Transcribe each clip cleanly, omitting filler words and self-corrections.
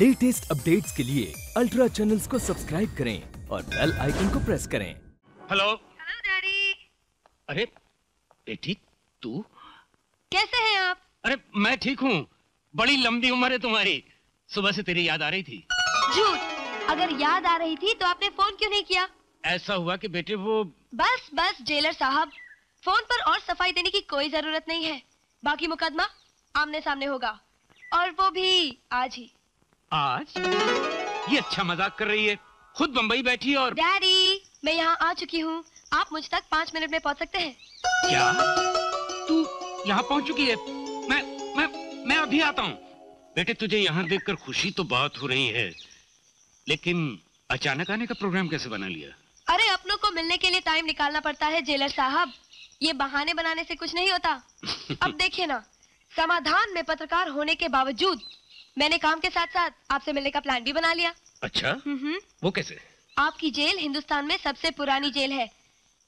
Latest updates के लिए ultra channels को सब्सक्राइब करें और बेल आइकन को प्रेस करें। हेलो। Hello daddy. अरे बेटी तू कैसे हैं आप? अरे मैं ठीक हूँ। बड़ी लंबी उम्र है तुम्हारी। सुबह से तेरी याद आ रही थी। झूठ। अगर याद आ रही थी तो आपने फोन क्यों नहीं किया? ऐसा हुआ कि बेटे वो बस बस जेलर साहब, फोन पर और सफाई देने की कोई जरूरत नहीं है। बाकी मुकदमा आमने सामने होगा और वो भी आज ही। आज? ये अच्छा मजाक कर रही है, खुद बंबई बैठी और। डैडी मैं यहाँ आ चुकी हूँ, आप मुझ तक 5 मिनट में पहुँच सकते हैं। क्या तू यहाँ पहुँच चुकी है? मैं अभी आता हूँ। बेटे तुझे यहाँ देखकर खुशी तो बहुत हो रही है, लेकिन अचानक आने का प्रोग्राम कैसे बना लिया? अरे अपनों को मिलने के लिए टाइम निकालना पड़ता है जेलर साहब, ये बहाने बनाने से कुछ नहीं होता। अब देखिए ना, समाधान में पत्रकार होने के बावजूद मैंने काम के साथ साथ आपसे मिलने का प्लान भी बना लिया। अच्छा, वो कैसे? आपकी जेल हिंदुस्तान में सबसे पुरानी जेल है।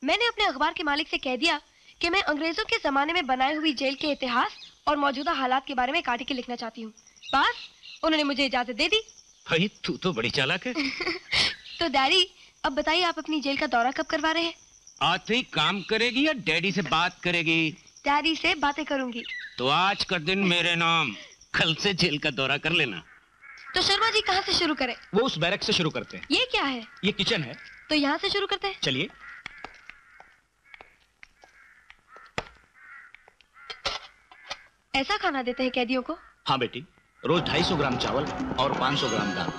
मैंने अपने अखबार के मालिक से कह दिया कि मैं अंग्रेजों के जमाने में बनाई हुई जेल के इतिहास और मौजूदा हालात के बारे में एक आर्टिकल लिखना चाहती हूँ। बस उन्होंने मुझे इजाजत दे दी। भाई तू तो बड़ी चालाक है। तो डैडी अब बताइए, आप अपनी जेल का दौरा कब करवा रहे हैं? आते ही काम करेगी या डैडी से बात करेगी? डैडी से बातें करूंगी। तो आज का दिन मेरे नाम, कल से जेल का दौरा कर लेना। तो शर्मा जी कहाँ से शुरू करें? वो उस बैरक से शुरू करते हैं। ये क्या है? ये किचन है। तो यहाँ से शुरू करते हैं। चलिए। ऐसा खाना देते हैं कैदियों को? हाँ बेटी, रोज 250 ग्राम चावल और 500 ग्राम दाल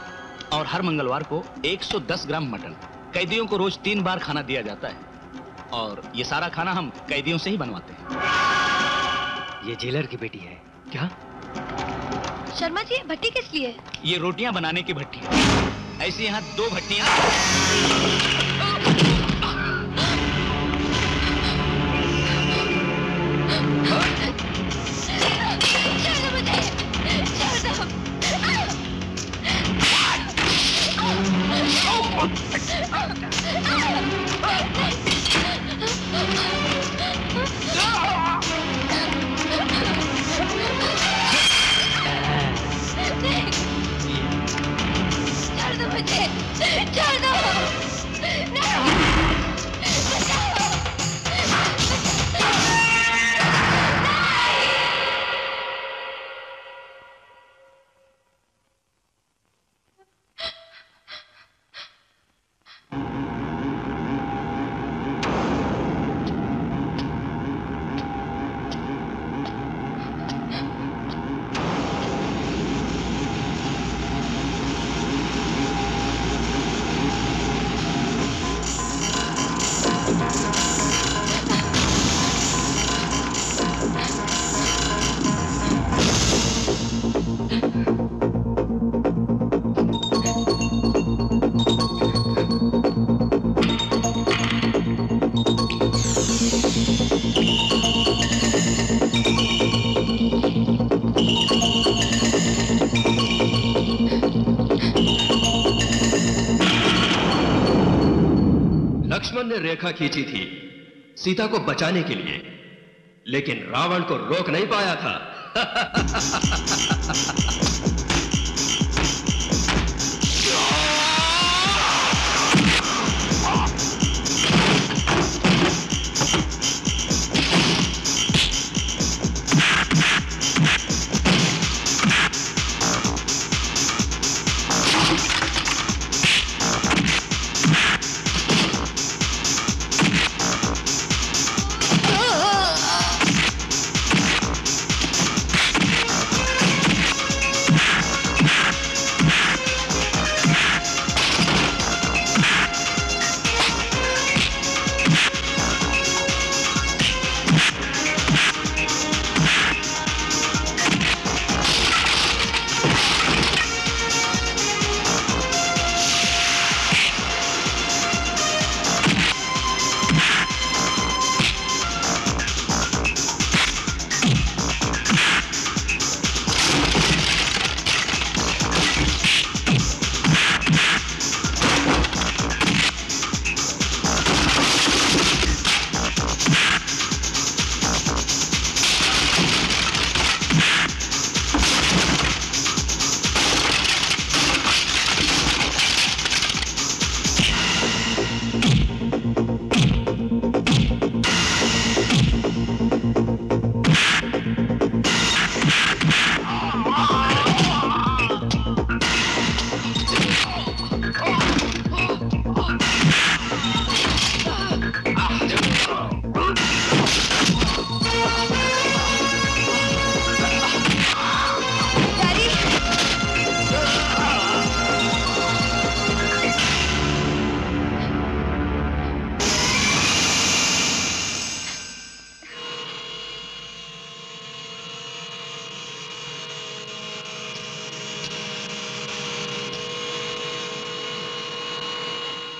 और हर मंगलवार को 110 ग्राम मटन। कैदियों को रोज 3 बार खाना दिया जाता है और ये सारा खाना हम कैदियों से ही बनवाते हैं। ये जेलर की बेटी है क्या? शर्मा जी भट्टी किस लिए? ये रोटियां बनाने की भट्टी है। ऐसी यहाँ 2 भट्टियां। रेखा खींची थी सीता को बचाने के लिए, लेकिन रावण को रोक नहीं पाया था।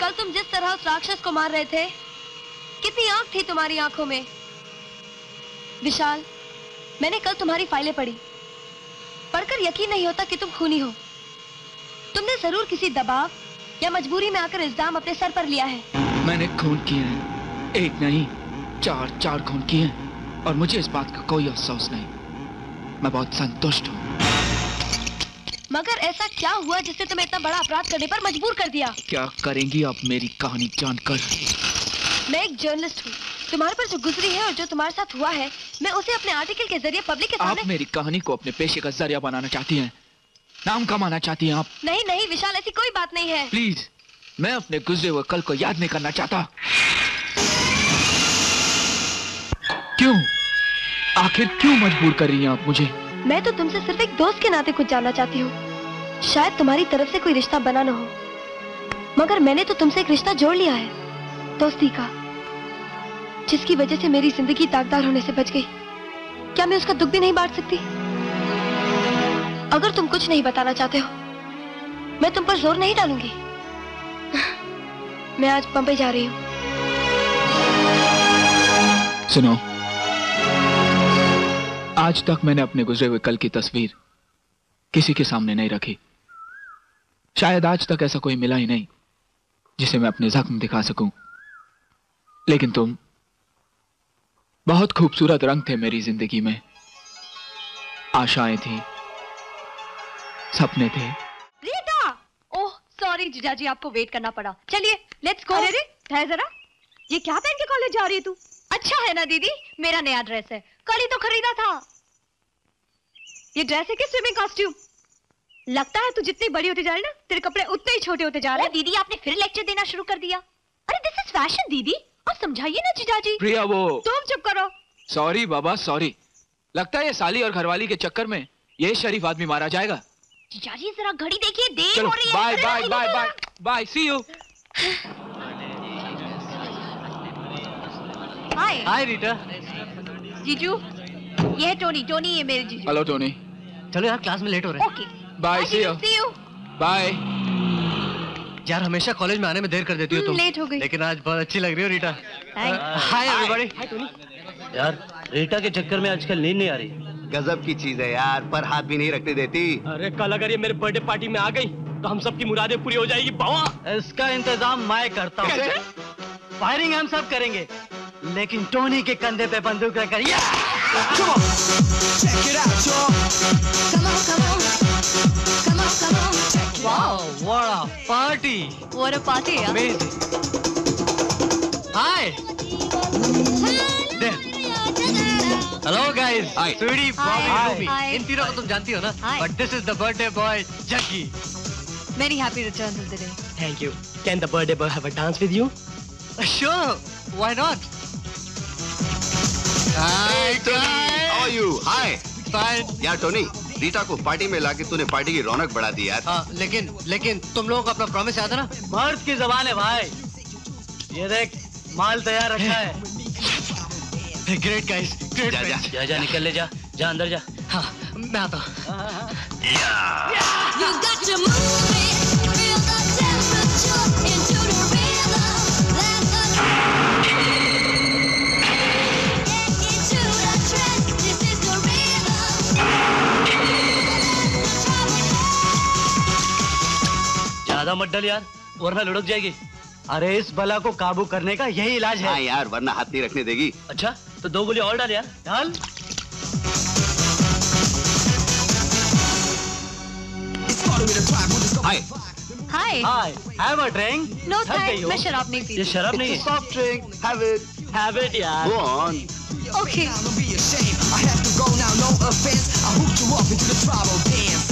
कल तुम जिस तरह उस राक्षस को मार रहे थे, कितनी आंख थी तुम्हारी आंखों में। विशाल, मैंने कल तुम्हारी फाइलें पढ़ी, पढ़कर यकीन नहीं होता कि तुम खूनी हो। तुमने जरूर किसी दबाव या मजबूरी में आकर इल्जाम अपने सर पर लिया है। मैंने खून किए हैं, एक नहीं चार चार खून किए हैं, और मुझे इस बात का कोई अफसोस नहीं। मैं बहुत संतुष्ट हूँ। मगर ऐसा क्या हुआ जिससे तुम्हें इतना बड़ा अपराध करने पर मजबूर कर दिया? क्या करेंगी आप मेरी कहानी जानकर? मैं एक जर्नलिस्ट हूँ। तुम्हारे पर जो गुजरी है और जो तुम्हारे साथ हुआ है, मैं उसे अपने आर्टिकल के जरिए पब्लिक के सामने। आप मेरी कहानी को अपने पेशे का जरिया बनाना चाहती हैं, नाम कमाना चाहती हैं आप। नहीं नहीं विशाल, ऐसी कोई बात नहीं है। प्लीज, मैं अपने गुजरे हुए कल को याद नहीं करना चाहता। क्यों, आखिर क्यों मजबूर कर रही हैं आप मुझे? मैं तो तुमसे सिर्फ एक दोस्त के नाते कुछ जानना चाहती हूँ। शायद तुम्हारी तरफ से कोई रिश्ता बना न हो, मगर मैंने तो तुमसे एक रिश्ता जोड़ लिया है, दोस्ती का, जिसकी वजह से मेरी जिंदगी दागदार होने से बच गई। क्या मैं उसका दुख भी नहीं बांट सकती? अगर तुम कुछ नहीं बताना चाहते हो, मैं तुम पर जोर नहीं डालूंगी। मैं आज बंबई जा रही हूँ। सुनो, आज तक मैंने अपने गुजरे हुए कल की तस्वीर किसी के सामने नहीं रखी। शायद आज तक ऐसा कोई मिला ही नहीं जिसे मैं अपने जख्म दिखा सकूं। लेकिन तुम बहुत खूबसूरत रंग थे मेरी जिंदगी में। आशाएं थी, सपने थे। रीता, ओह सॉरी जीजा जी, आपको वेट करना पड़ा। चलिए लेट्स गो। अरे ठहर जरा, ये क्या पहन के कॉलेज जा रही है तू? अच्छा है ना दीदी, मेरा नया ड्रेस है, कल ही तो खरीदा था। ये ड्रेस है कि स्विमिंग कॉस्ट्यूम? लगता है तू जितनी बड़ी होती जा रही ना, तेरे कपड़े उतने ही छोटे होते जा रहे हैं। दीदी, आपने फिर लेक्चर देना शुरू कर दिया। अरे दिस इज फैशन दीदी, आप समझाइए ना जीजाजी। प्रिया, वो तुम चुप करो। सॉरी बाबा, सॉरी। लगता है ये साली और घरवाली के चक्कर में ये शरीफ आदमी मारा जाएगा। जीजाजी जरा घड़ी देखिए, देर हो रही है। Bye bye bye bye bye, see you. Hi hi Rita. जीजू, ये है टोनी। टोनी, ये मेरे जीजू। Hello Tony. चलो यार, क्लास में लेट हो रहे हैं। Okay bye, see you. See you bye. यार हमेशा कॉलेज में आने में देर कर देती हो तुम। लेट हो गई, लेकिन आज बहुत अच्छी लग रही हो Rita. Hi everybody. Hi Tony. यार रीटा के चक्कर में आजकल नींद नहीं आ रही। गजब की चीज है यार, पर हाथ भी नहीं रखने देती। अरे कल अगर ये मेरे बर्थडे पार्टी में आ गई तो हम सबकी मुरादें पूरी हो जाएगी बाबा। इसका इंतजाम मैं करता हूँ। फायरिंग हम सब करेंगे, लेकिन टोनी के कंधे पे बंदूक रखकर। Party, what a party. Hi, hello guys, Sweety Bobby Ruby, इन तीनों को तुम जानती हो ना, but this is the birthday boy Jaggi. मेरी happy return of the day. Thank you. Can the birthday boy have a dance with you? Sure, why not. Hi Tony, how are you? Hi fine. यार Tony, Rita को party में लाके तूने party की रौनक बढ़ा दी यार। लेकिन तुम लोगों को अपना प्रॉमिस याद है ना? मर्द की जबान है भाई। ये देख, माल तैयार रखा है। Great guys, great. जा जा जा, निकल ले जा, जा अंदर जा। हाँ मैं आता हूँ। ज्यादा मत डल यार, वरना लुढ़क जाएगी। अरे इस बला को काबू करने का यही इलाज है। हाँ यार, वरना हाथ नहीं रखने देगी। अच्छा तो 2 गोली और डाल यार, डाल। Hi hi hi, have a drink. No thanks, मैं शराब नहीं पीती। ये शराब नहीं है, soft drink. Have it, have it यार। Go on. Okay, I have to go now, no offence. I hook you up into the tribal dance.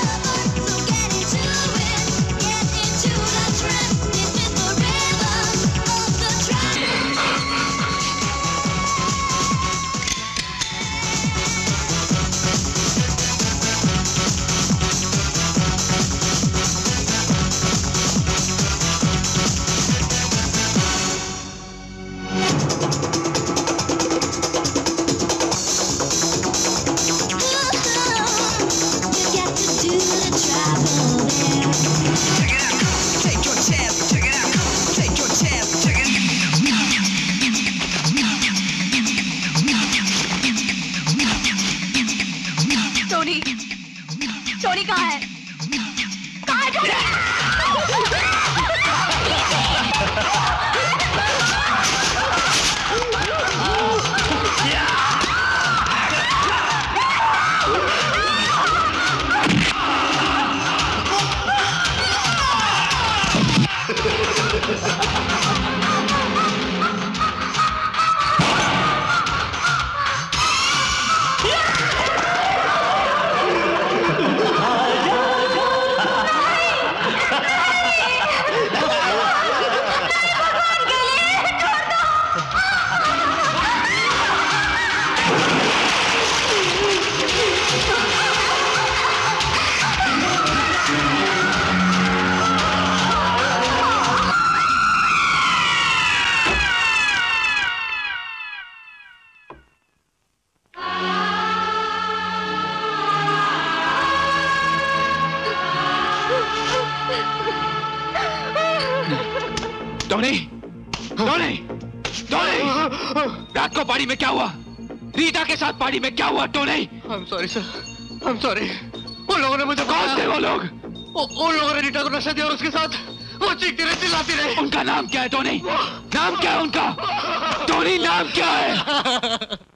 Dhoni, Dhoni, Dhoni, रात को पार्टी में क्या हुआ? रीता के साथ पार्टी में क्या हुआ Tony? I'm sorry sir, I'm sorry। वो लोगों ने मुझे कौन थे वो लोग? उन लोगों ने रीता को नशा दिया और उसके साथ वो चीखती रही चिल्लाती रही। उनका नाम क्या है टोनी? नाम क्या है उनका? टोनी नाम क्या है?